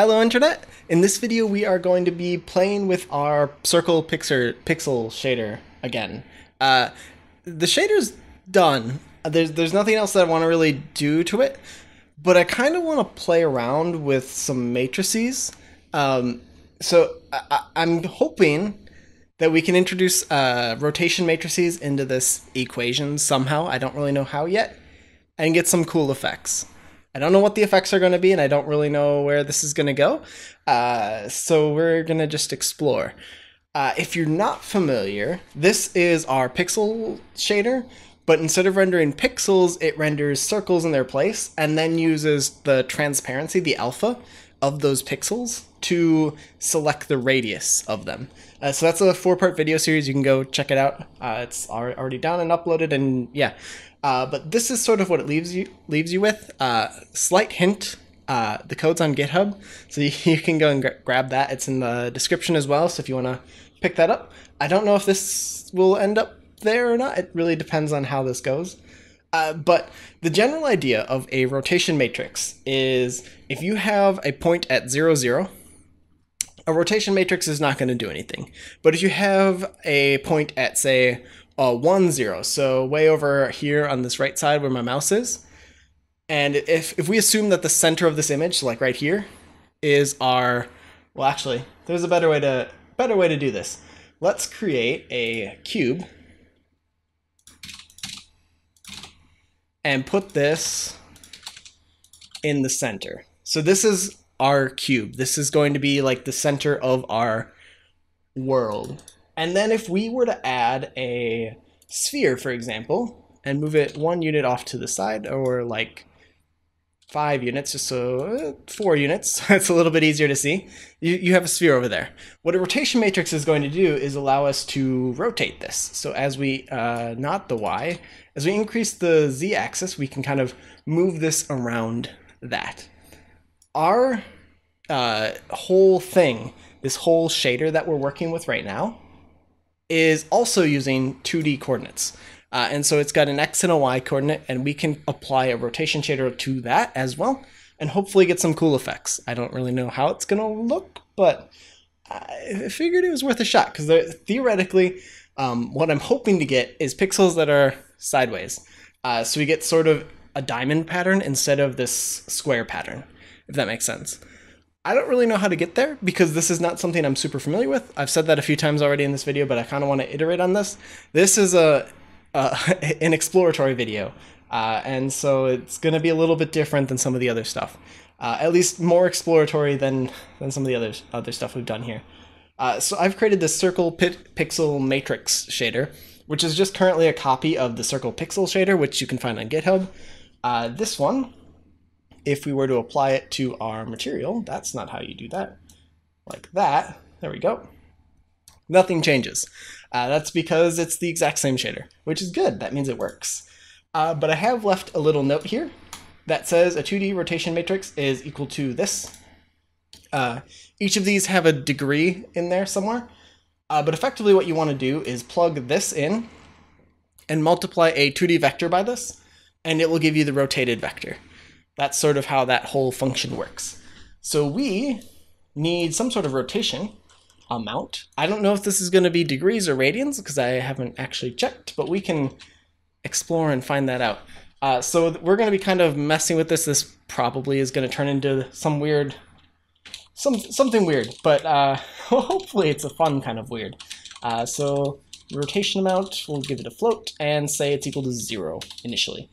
Hello Internet! In this video we are going to be playing with our Circle Pixel Shader again. The shader's done. There's nothing else that I want to really do to it, but I kind of want to play around with some matrices. So I'm hoping that we can introduce rotation matrices into this equation somehow. I don't really know how yet, and get some cool effects. I don't know what the effects are going to be, and I don't really know where this is going to go, so we're going to just explore. If you're not familiar, this is our pixel shader, but instead of rendering pixels, it renders circles in their place and then uses the transparency, the alpha, of those pixels to select the radius of them. So that's a 4-part video series. You can go check it out. It's already done and uploaded, and yeah. But this is sort of what it leaves you with. Slight hint, the code's on GitHub, so you can go and grab that. It's in the description as well, so if you want to pick that up. I don't know if this will end up there or not. It really depends on how this goes. But the general idea of a rotation matrix is if you have a point at 0, 0, a rotation matrix is not going to do anything. But if you have a point at, say, 1, 0, so way over here on this right side where my mouse is, and if we assume that the center of this image, like right here, is our, well, actually, there's a better way to do this. Let's create a cube and put this in the center. So this is our cube. This is going to be like the center of our world. And then if we were to add a sphere, for example, and move it 1 unit off to the side, or like 5 units, just so 4 units, so it's a little bit easier to see, you have a sphere over there. What a rotation matrix is going to do is allow us to rotate this. So as we, not the y, as we increase the z-axis, we can kind of move this around that. Our whole thing, this whole shader that we're working with right now, is also using 2D coordinates. And so it's got an X and a Y coordinate, and we can apply a rotation shader to that as well, and hopefully get some cool effects. I don't really know how it's going to look, but I figured it was worth a shot, because theoretically, what I'm hoping to get is pixels that are sideways. So we get sort of a diamond pattern instead of this square pattern, if that makes sense. I don't really know how to get there because this is not something I'm super familiar with. I've said that a few times already in this video, but I kind of want to iterate on this. This is an exploratory video, and so it's going to be a little bit different than some of the other stuff. At least more exploratory than some of the other stuff we've done here. So I've created this Circle Pixel Matrix shader, which is just currently a copy of the Circle Pixel shader, which you can find on GitHub. This one, if we were to apply it to our material, that's not how you do that. Like that, there we go. Nothing changes. That's because it's the exact same shader, which is good. That means it works. But I have left a little note here that says a 2D rotation matrix is equal to this. Each of these have a degree in there somewhere. But effectively what you want to do is plug this in and multiply a 2D vector by this, and it will give you the rotated vector. That's sort of how that whole function works. So we need some sort of rotation amount. I don't know if this is going to be degrees or radians because I haven't actually checked, but we can explore and find that out. So we're going to be kind of messing with this. This probably is going to turn into some weird, something weird, but hopefully it's a fun kind of weird. So rotation amount, we'll give it a float and say it's equal to 0 initially,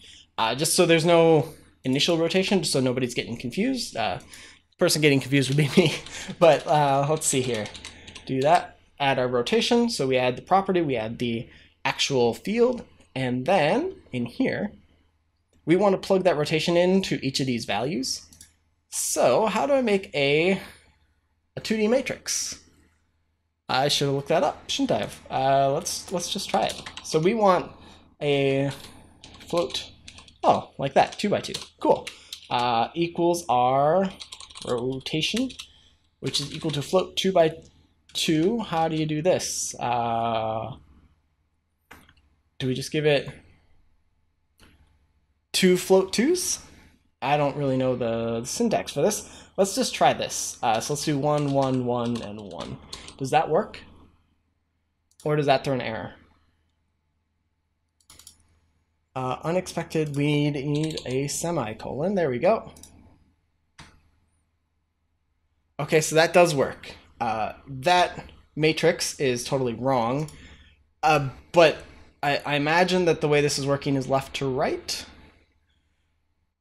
just so there's no initial rotation, so nobody's getting confused. Person getting confused would be me. But let's see here. Do that, add our rotation. So we add the property, we add the actual field, and then in here, we want to plug that rotation into each of these values. So how do I make a 2D matrix? I should have looked that up, shouldn't I have? Let's just try it. So we want a float. Oh, like that, 2 by 2, cool. Equals our rotation, which is equal to float 2 by 2. How do you do this? Do we just give it 2 float 2s? I don't really know the syntax for this. Let's just try this. So let's do 1, 1, 1, and 1. Does that work? Or does that throw an error? Unexpected, we need a semicolon. There we go. Okay, so that does work. That matrix is totally wrong, but I imagine that the way this is working is left to right.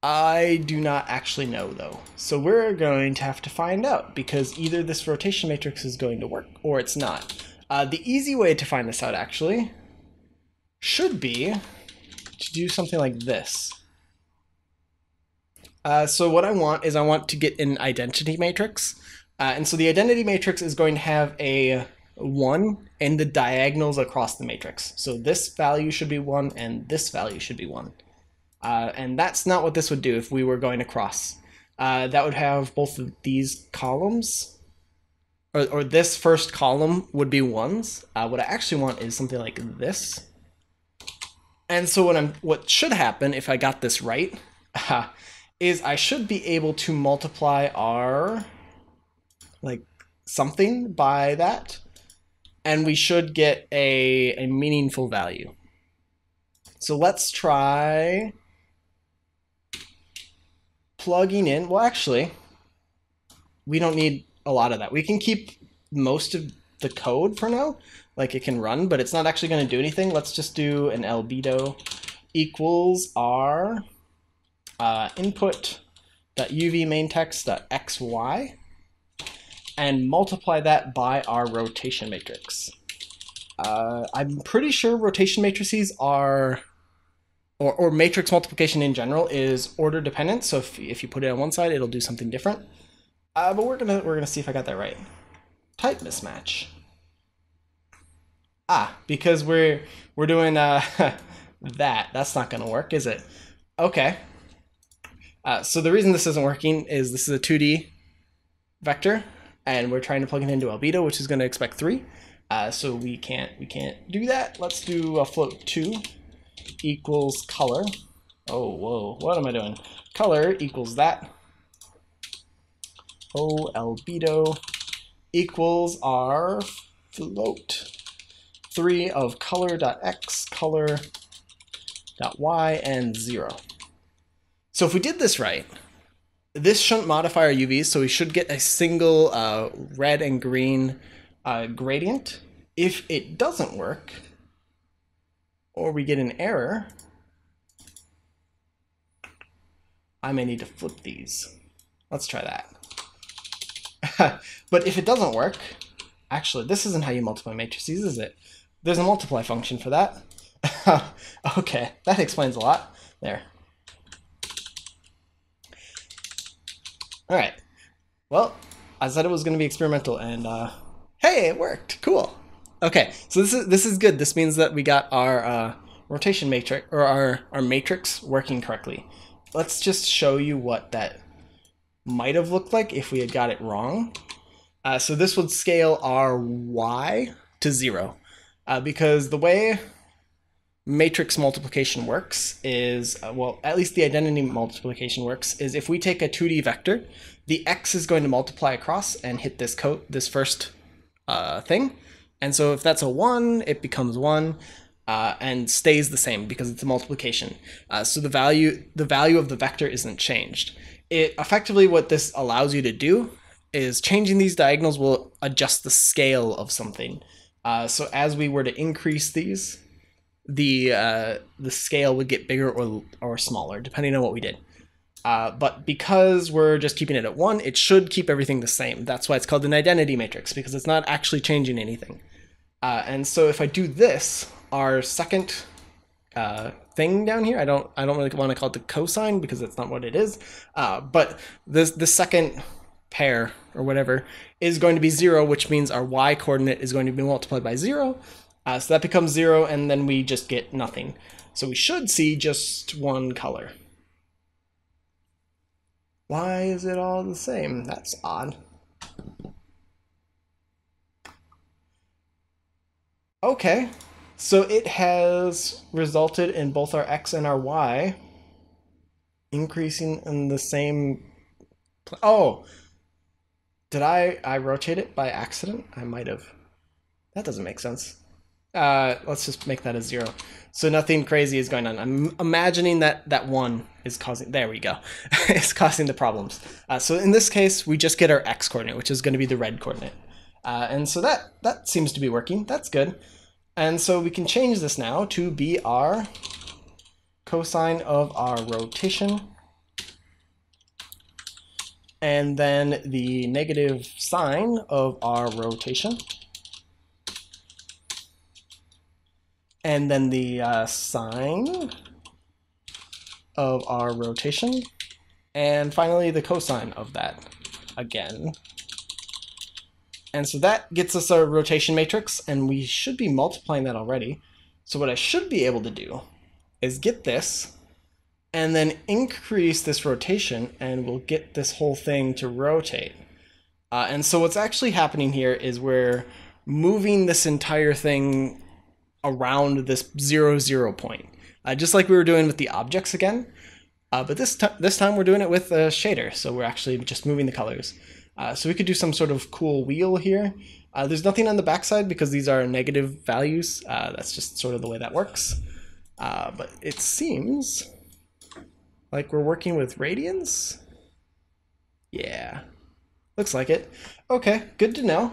I do not actually know, though. So we're going to have to find out, because either this rotation matrix is going to work or it's not. The easy way to find this out, actually, should be to do something like this. So what I want is I want to get an identity matrix. And so the identity matrix is going to have a 1 and the diagonals across the matrix. So this value should be 1 and this value should be 1. And that's not what this would do if we were going across. That would have both of these columns, or this first column would be 1s. What I actually want is something like this. And so what should happen, if I got this right, is I should be able to multiply our something by that, and we should get a meaningful value. So let's try plugging in. Well, actually, we don't need a lot of that. We can keep most of the code for now. Like, it can run, but it's not actually going to do anything. Let's just do an albedo equals our input.uvMainText.xy and multiply that by our rotation matrix. I'm pretty sure rotation matrices are, or matrix multiplication in general, is order dependent. So if you put it on one side, it'll do something different. But we're gonna see if I got that right. Type mismatch. Ah, because we're doing that. That's not gonna work, is it? Okay. So the reason this isn't working is this is a 2D vector, and we're trying to plug it into albedo, which is going to expect 3. So we can't do that. Let's do a float 2 equals color. Oh, whoa, what am I doing? Color equals that. Oh, albedo equals our float 3 of color.x, color.y, and 0. So if we did this right, this shouldn't modify our UVs, so we should get a single red and green gradient. If it doesn't work, or we get an error, I may need to flip these. Let's try that. But if it doesn't work, actually, this isn't how you multiply matrices, is it? There's a multiply function for that. Okay, that explains a lot there. All right, well, I said it was going to be experimental, and hey, it worked. Cool. Okay, so this is good. This means that we got our rotation matrix, or our matrix, working correctly. Let's just show you what that might have looked like if we had got it wrong. So this would scale our y to 0, because the way matrix multiplication works is, well, at least the identity multiplication works, is if we take a 2D vector, the x is going to multiply across and hit this first thing. And so if that's a 1, it becomes 1 and stays the same because it's a multiplication. So the value of the vector isn't changed. It effectively, what this allows you to do is changing these diagonals will adjust the scale of something. So as we were to increase these, the scale would get bigger or smaller, depending on what we did. But because we're just keeping it at 1, it should keep everything the same. That's why it's called an identity matrix, because it's not actually changing anything. And so if I do this, our second thing down here, I don't really want to call it the cosine, because that's not what it is. But the second pair, or whatever, is going to be 0, which means our y coordinate is going to be multiplied by 0. So that becomes 0, and then we just get nothing. So we should see just one color. Why is it all the same? That's odd. Okay, so it has resulted in both our x and our y increasing in the same... Oh, Did I rotate it by accident? I might have. That doesn't make sense. Let's just make that a 0. So nothing crazy is going on. I'm imagining that that 1 is causing, there we go, it's causing the problems. So in this case, we just get our x coordinate, which is going to be the red coordinate. And so that seems to be working. That's good. And so we can change this now to be our cosine of our rotation. And then the negative sign of our rotation. And then the sine of our rotation. And finally, the cosine of that again. And so that gets us our rotation matrix, and we should be multiplying that already. So what I should be able to do is get this, and then increase this rotation, and we'll get this whole thing to rotate. And so what's actually happening here is we're moving this entire thing around this 0, 0 point, just like we were doing with the objects again, but this time we're doing it with a shader, so we're actually just moving the colors. So we could do some sort of cool wheel here. There's nothing on the backside because these are negative values. That's just sort of the way that works. But it seems like we're working with radians. Yeah, looks like it. Okay, good to know.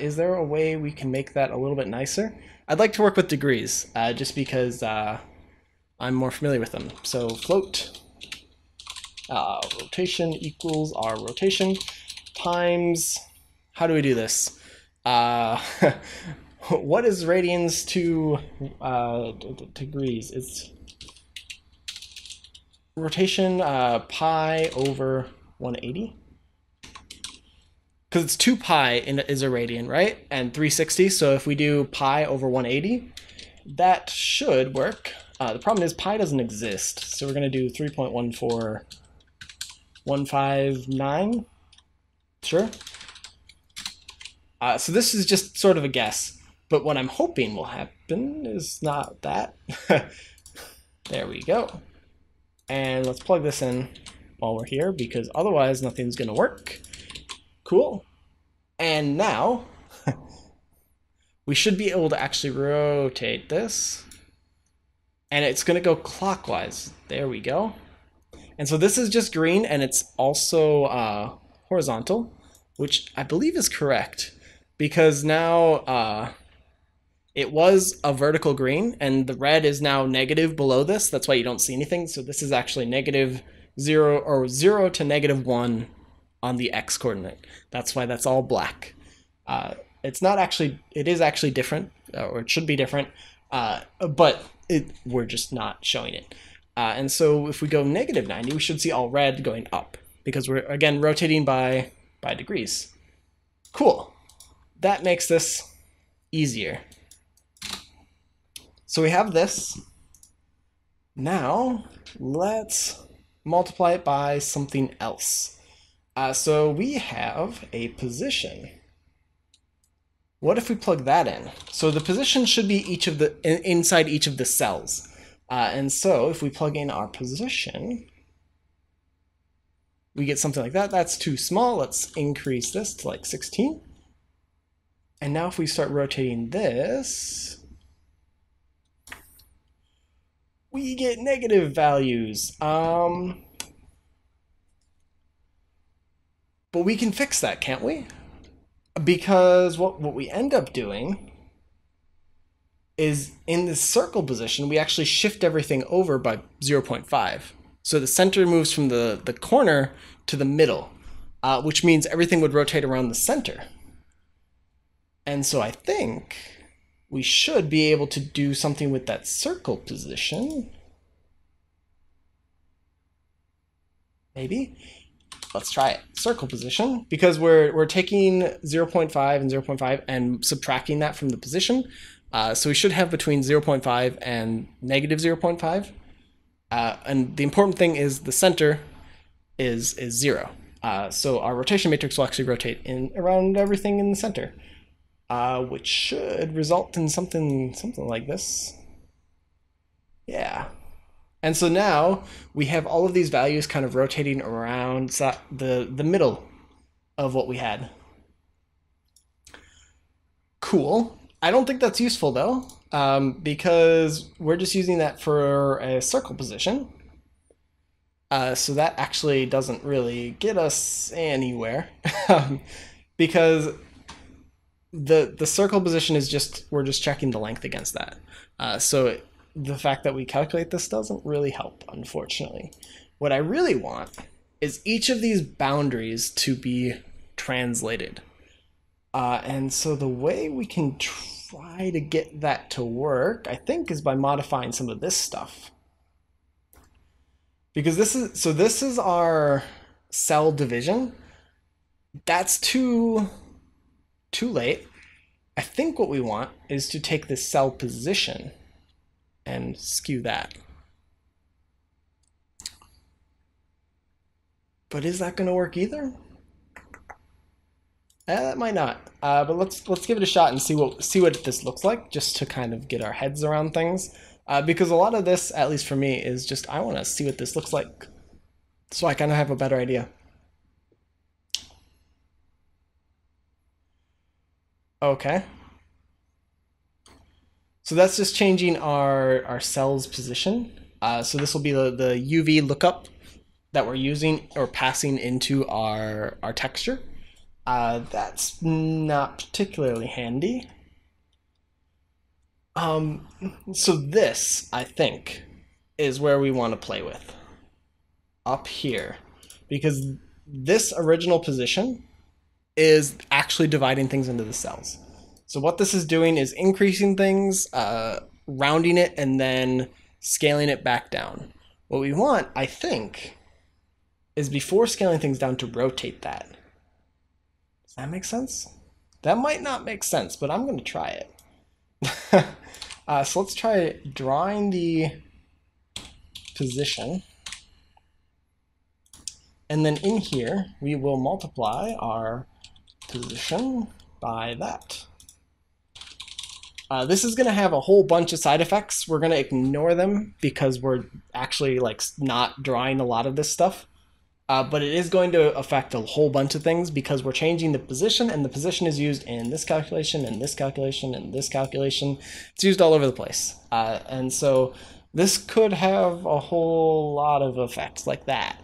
Is there a way we can make that a little bit nicer? I'd like to work with degrees, just because I'm more familiar with them. So float rotation equals our rotation times, how do we do this? What is radians to degrees? It's rotation pi over 180. Because it's 2 pi is a radian, right? And 360, so if we do pi over 180, that should work. The problem is pi doesn't exist, so we're going to do 3.14159. Sure. So this is just sort of a guess, but what I'm hoping will happen is not that. There we go. And let's plug this in while we're here, because otherwise nothing's going to work. Cool. And now we should be able to actually rotate this, and it's going to go clockwise. There we go. And so this is just green, and it's also horizontal, which I believe is correct, because now it was a vertical green, and the red is now negative below this. That's why you don't see anything. So this is actually -0 or 0 to -1. On the x coordinate. That's why that's all black. It's not actually, it is actually different, or it should be different, but we're just not showing it. And so if we go -90, we should see all red going up, because we're again rotating by degrees. Cool. That makes this easier. So we have this. Now let's multiply it by something else. So we have a position. What if we plug that in? So the position should be each of the inside each of the cells. And so if we plug in our position, we get something like that. That's too small. Let's increase this to like 16. And now if we start rotating this, we get negative values. But we can fix that, can't we? Because what we end up doing is in this circle position, we actually shift everything over by 0.5. So the center moves from the corner to the middle, which means everything would rotate around the center. And so I think we should be able to do something with that circle position. Maybe. Let's try it. Circle position, because we're taking 0.5 and 0.5 and subtracting that from the position. So we should have between 0.5 and -0.5. And the important thing is the center is 0. So our rotation matrix will actually rotate in around everything in the center, which should result in something like this. Yeah. And so now we have all of these values kind of rotating around the middle of what we had. Cool. I don't think that's useful though, because we're just using that for a circle position. So that actually doesn't really get us anywhere because the circle position is just, we're just checking the length against that. So the fact that we calculate this doesn't really help, unfortunately. What I really want is each of these boundaries to be translated. And so the way we can try to get that to work, I think, is by modifying some of this stuff. Because this is, so this is our cell division. That's too late. I think what we want is to take this cell position and skew that. But is that going to work either? That might not. But let's give it a shot and see what this looks like, just to kind of get our heads around things. Because a lot of this, at least for me, is just I want to see what this looks like, so I kind of have a better idea. Okay. So that's just changing our cell's position. So this will be the UV lookup that we're using or passing into our texture. That's not particularly handy. So this, I think, is where we want to play with, up here, because this original position is actually dividing things into the cells. So what this is doing is increasing things, rounding it, and then scaling it back down. What we want, I think, is before scaling things down to rotate that. Does that make sense? That might not make sense, but I'm going to try it. So let's try drawing the position, and then in here we will multiply our position by that. This is going to have a whole bunch of side effects. We're going to ignore them because we're actually like not drawing a lot of this stuff, but it is going to affect a whole bunch of things because we're changing the position, and the position is used in this calculation and this calculation and this calculation. It's used all over the place. And so this could have a whole lot of effects like that.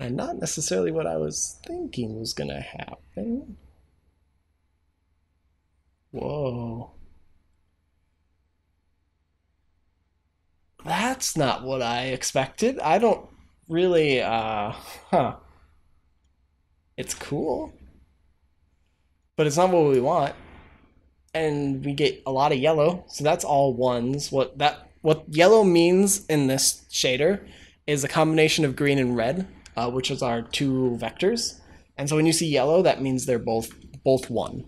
And not necessarily what I was thinking was going to happen. Whoa. That's not what I expected. I don't really, It's cool, but it's not what we want. And we get a lot of yellow, so that's all ones. What yellow means in this shader is a combination of green and red, which is our two vectors. And so when you see yellow, that means they're both one.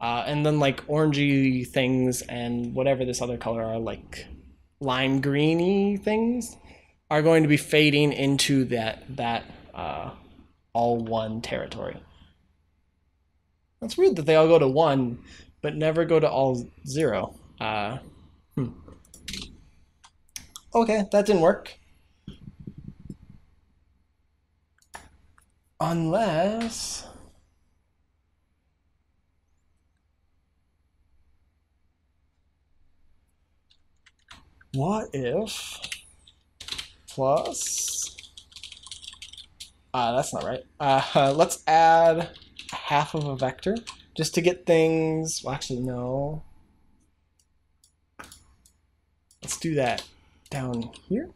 And then like orangey things and whatever this other color are, like lime greeny things, are going to be fading into that all one territory. That's weird that they all go to one, but never go to all zero. Okay, that didn't work. Unless... what if plus, that's not right. Let's add half of a vector just to get things, well, actually, no. Let's do that down here.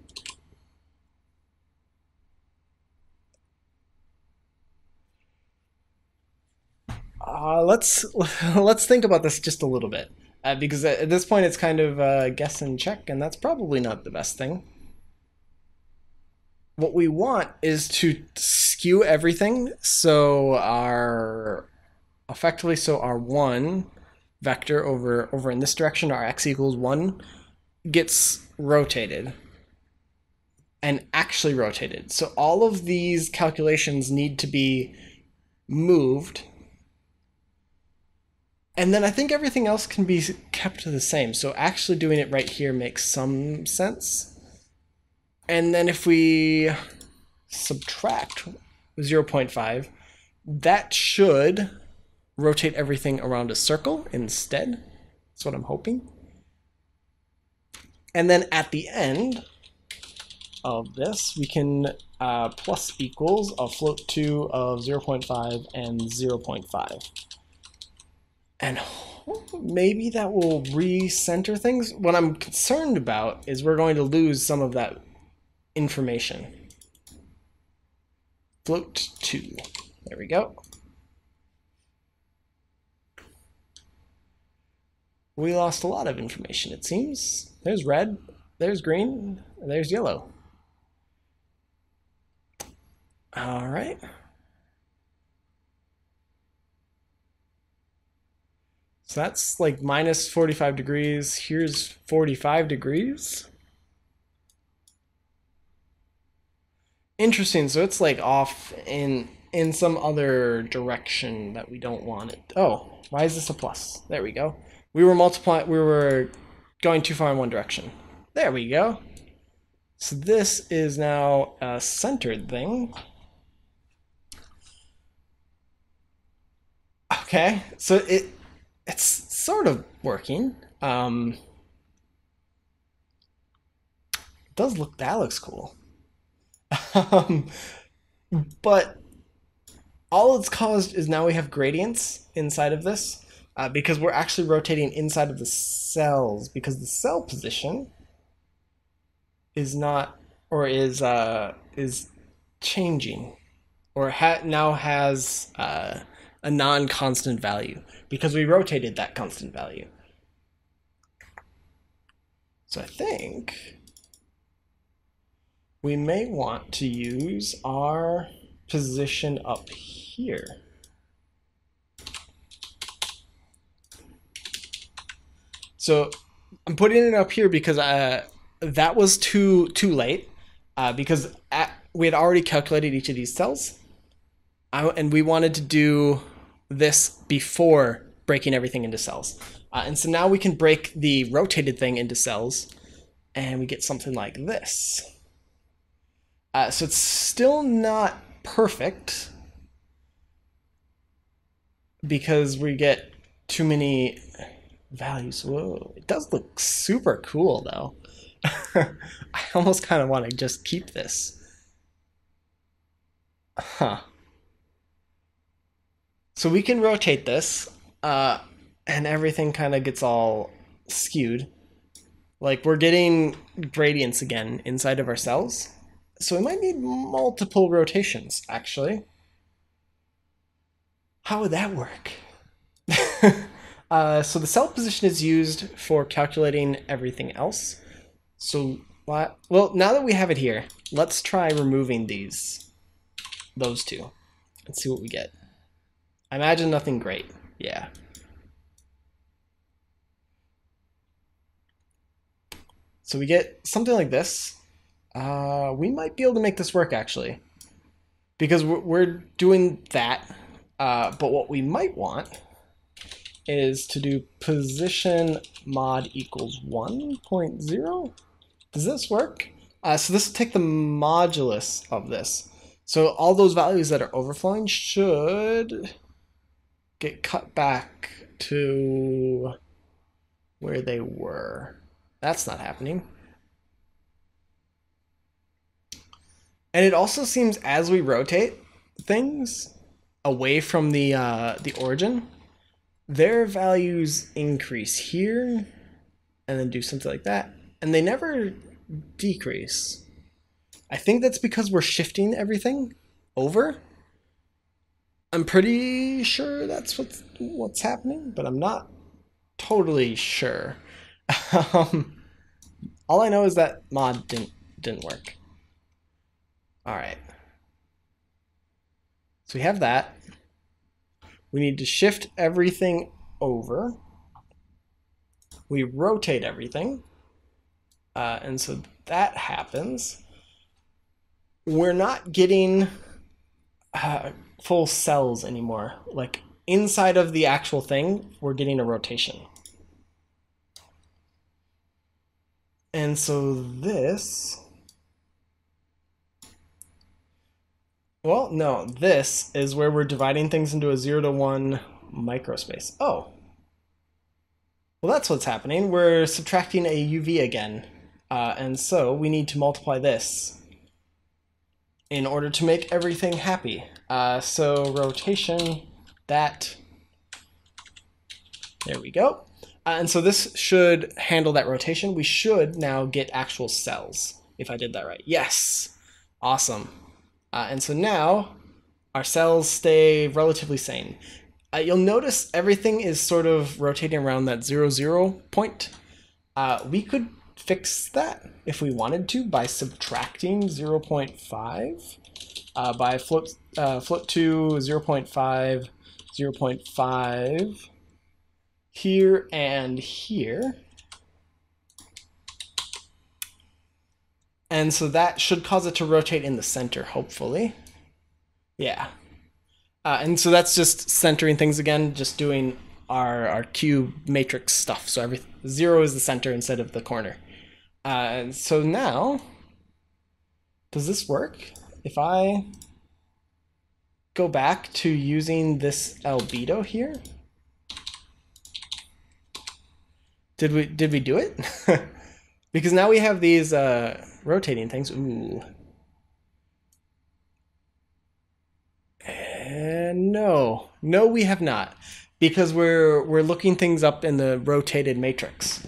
Let's think about this just a little bit. Because at this point it's kind of guess and check, and that's probably not the best thing. What we want is to skew everything, so our one vector over in this direction, our x equals 1, gets rotated, and actually rotated. So all of these calculations need to be moved. And then I think everything else can be kept the same. So actually doing it right here makes some sense. And then if we subtract 0.5. That should rotate everything around a circle instead. That's what I'm hoping. And then at the end of this, we can plus equals a float to of 0.5 and 0.5. And maybe that will recenter things. What I'm concerned about is we're going to lose some of that information. Float to. There we go. We lost a lot of information, it seems. There's red, there's green, there's yellow. All right. So that's like minus 45 degrees. Here's 45 degrees. Interesting. So it's like off in some other direction that we don't want it. Oh, why is this a plus? There we go. We were going too far in one direction. There we go. So this is now a centered thing. Okay, so it's sort of working. It does look, that looks cool. But all it's caused is now we have gradients inside of this because we're actually rotating inside of the cells because the cell position is not, or is changing, or now has a non-constant value because we rotated that constant value. So I think we may want to use our position up here. So I'm putting it up here because that was too late because we had already calculated each of these cells, and we wanted to do this before breaking everything into cells. And so now we can break the rotated thing into cells and we get something like this. So it's still not perfect because we get too many values. Whoa, it does look super cool though. I almost kind of want to just keep this. Huh. So we can rotate this, and everything kind of gets all skewed. Like we're getting gradients again inside of our cells. So we might need multiple rotations, actually. How would that work? So the cell position is used for calculating everything else. So, well, now that we have it here, let's try removing those two, and see what we get. I imagine nothing great. Yeah. So we get something like this. We might be able to make this work actually, because we're doing that. But what we might want is to do position mod equals 1.0. Does this work? So this will take the modulus of this. So all those values that are overflowing should get cut back to where they were. That's not happening. And it also seems as we rotate things away from the origin, their values increase here and then do something like that. And they never decrease. I think that's because we're shifting everything over. I'm pretty sure that's what's happening, but I'm not totally sure. All I know is that mod didn't work. All right. So we have that. We need to shift everything over. We rotate everything. And so that happens. We're not getting full cells anymore. Like inside of the actual thing, we're getting a rotation. And so this Well, no, this is where we're dividing things into a 0 to 1 microspace. Oh. Well, that's what's happening. We're subtracting a UV again. And so we need to multiply this in order to make everything happy. So rotation, that, there we go. And so this should handle that rotation. We should now get actual cells, if I did that right. Yes, awesome. And so now our cells stay relatively sane. You'll notice everything is sort of rotating around that 0, 0 point. We could fix that if we wanted to by subtracting 0.5 by float to 0.5, 0.5 here and here. And so that should cause it to rotate in the center, hopefully. Yeah. And so that's just centering things again, just doing our cube matrix stuff. So every 0 is the center instead of the corner. So now, does this work? If I go back to using this albedo here, did we do it? Because now we have these rotating things. Ooh. And no, we have not, because we're looking things up in the rotated matrix.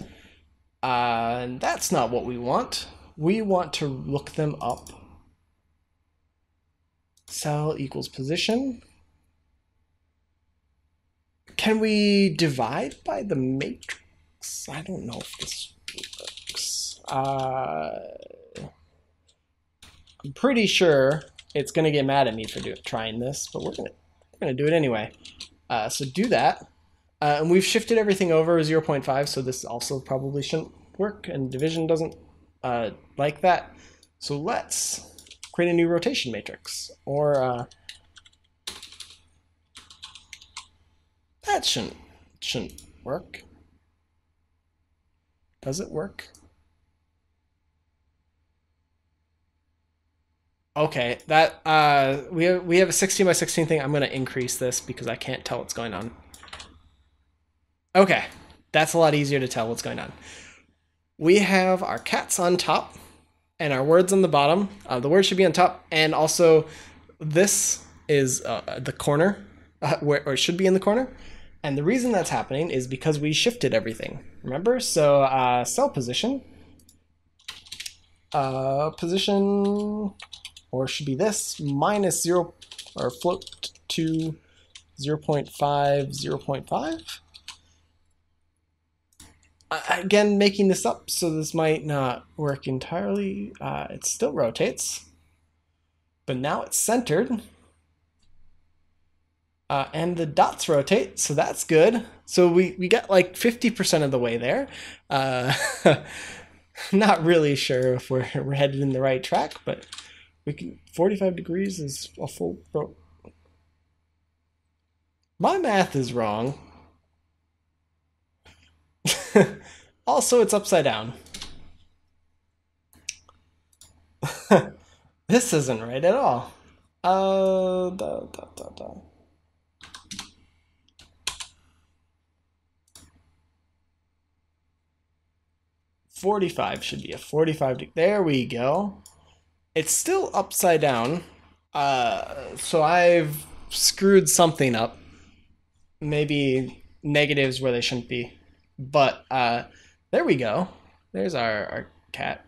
And that's not what we want. We want to look them up. Cell equals position. Can we divide by the matrix? I don't know if this works. I'm pretty sure it's going to get mad at me for trying this, but we're going to do it anyway. So do that. And we've shifted everything over 0.5, so this also probably shouldn't work, and division doesn't like that. So let's create a new rotation matrix, or that shouldn't work. Does it work? Okay, that we have a 16 by 16 thing. I'm going to increase this because I can't tell what's going on. Okay, that's a lot easier to tell what's going on. We have our cats on top and our words on the bottom. The words should be on top, and also this is the corner, or it should be in the corner. And the reason that's happening is because we shifted everything. Remember? So cell position. Position, or should be this, minus 0, or float to 0.5, 0.5. Again, making this up, so this might not work entirely. It still rotates, but now it's centered. And the dots rotate, so that's good. So we got like 50% of the way there. Not really sure if we're headed in the right track, but we can. 45 degrees is a full. My math is wrong. Also, it's upside down. This isn't right at all. .45 should be a 45 degree. There we go. It's still upside down. So I've screwed something up. Maybe negatives where they shouldn't be. But there we go. There's our cat.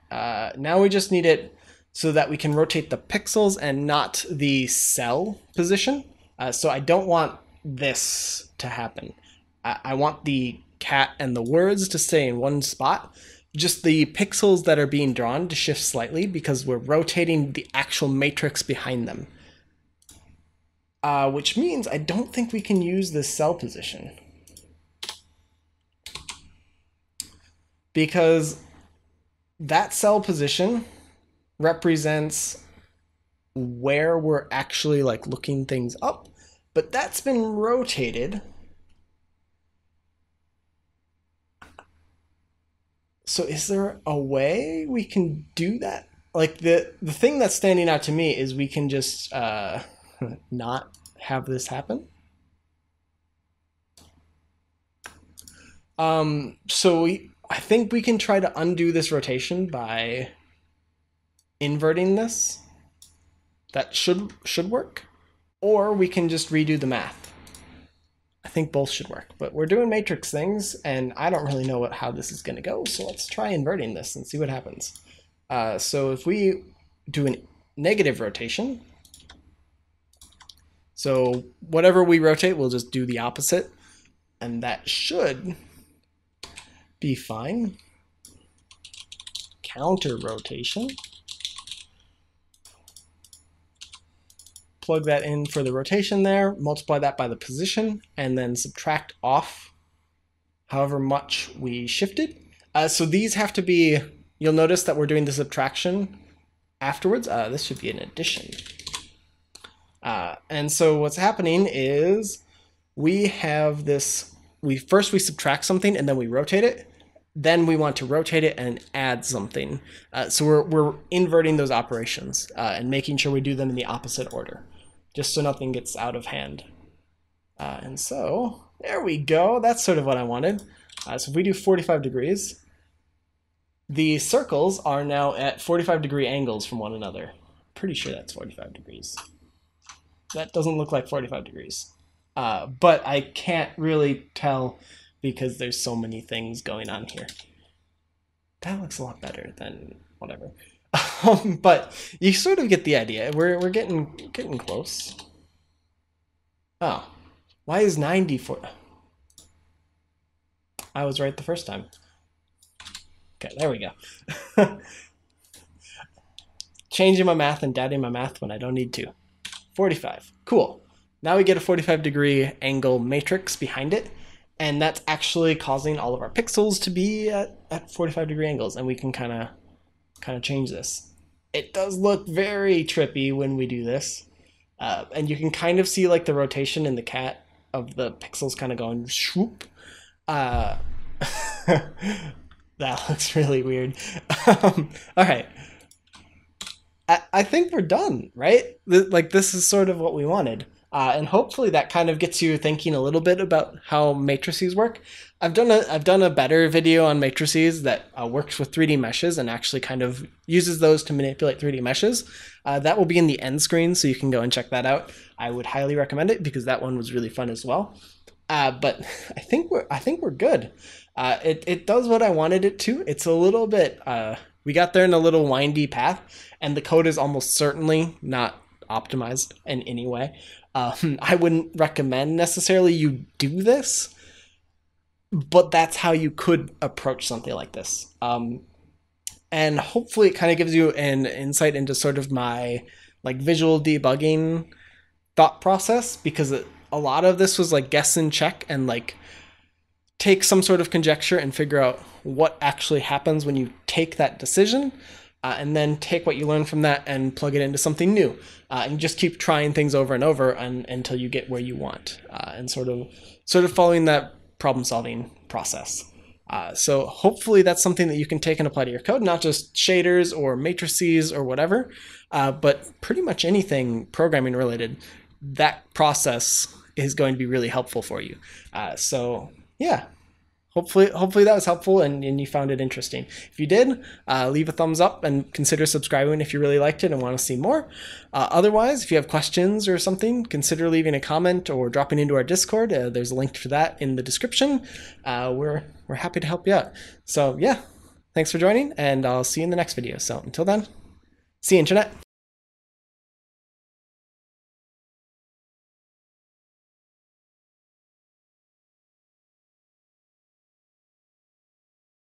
Now we just need it so that we can rotate the pixels and not the cell position. So I don't want this to happen. I want the cat and the words to stay in one spot. Just the pixels that are being drawn to shift slightly because we're rotating the actual matrix behind them. Which means I don't think we can use this cell position, because that cell position represents where we're actually like looking things up, but that's been rotated. So is there a way we can do that? like the thing that's standing out to me is we can just not have this happen. So I think we can try to undo this rotation by inverting this. That should work. Or we can just redo the math. I think both should work, but we're doing matrix things and I don't really know how this is gonna go. So let's try inverting this and see what happens. So if we do a negative rotation, so whatever we rotate, we'll just do the opposite, and that should be fine. Counter rotation. Plug that in for the rotation there, multiply that by the position, and then subtract off however much we shifted. So these have to be, you'll notice that we're doing the subtraction afterwards. This should be an addition. And so what's happening is we have this, first we subtract something and then we rotate it. Then we want to rotate it and add something. So we're inverting those operations and making sure we do them in the opposite order, just so nothing gets out of hand. And so there we go. That's sort of what I wanted. So if we do 45 degrees, the circles are now at 45-degree angles from one another. Pretty sure that's 45 degrees. That doesn't look like 45 degrees. But I can't really tell because there's so many things going on here. That looks a lot better than whatever. But you sort of get the idea. We're getting close. Oh, why is 94? I was right the first time. Okay, there we go. Changing my math and doubting my math when I don't need to. 45, cool. Now we get a 45-degree angle matrix behind it, and that's actually causing all of our pixels to be at 45-degree angles, and we can kind of change this. It does look very trippy when we do this, and you can kind of see like the rotation in the cat of the pixels kind of going swoop. That looks really weird. All right. I think we're done, right? Like this is sort of what we wanted. And hopefully that kind of gets you thinking a little bit about how matrices work. I've done a better video on matrices that works with 3D meshes and actually kind of uses those to manipulate 3D meshes. That will be in the end screen, so you can go and check that out. I would highly recommend it because that one was really fun as well. But I think we're good. It does what I wanted it to. It's a little bit. We got there in a little windy path, and the code is almost certainly not optimized in any way. I wouldn't recommend necessarily you do this, but that's how you could approach something like this. And hopefully it kind of gives you an insight into sort of my like visual debugging thought process, because a lot of this was like guess and check and like take some sort of conjecture and figure out what actually happens when you take that decision, and then take what you learn from that and plug it into something new, and just keep trying things over and over until you get where you want, and sort of following that problem solving process. So hopefully that's something that you can take and apply to your code, not just shaders or matrices or whatever, but pretty much anything programming related. That process is going to be really helpful for you. So yeah. Hopefully that was helpful and you found it interesting. If you did, leave a thumbs up and consider subscribing if you really liked it and want to see more. Otherwise, if you have questions or something, consider leaving a comment or dropping into our Discord. There's a link for that in the description. We're happy to help you out. So yeah, thanks for joining, and I'll see you in the next video. So until then, see you, Internet.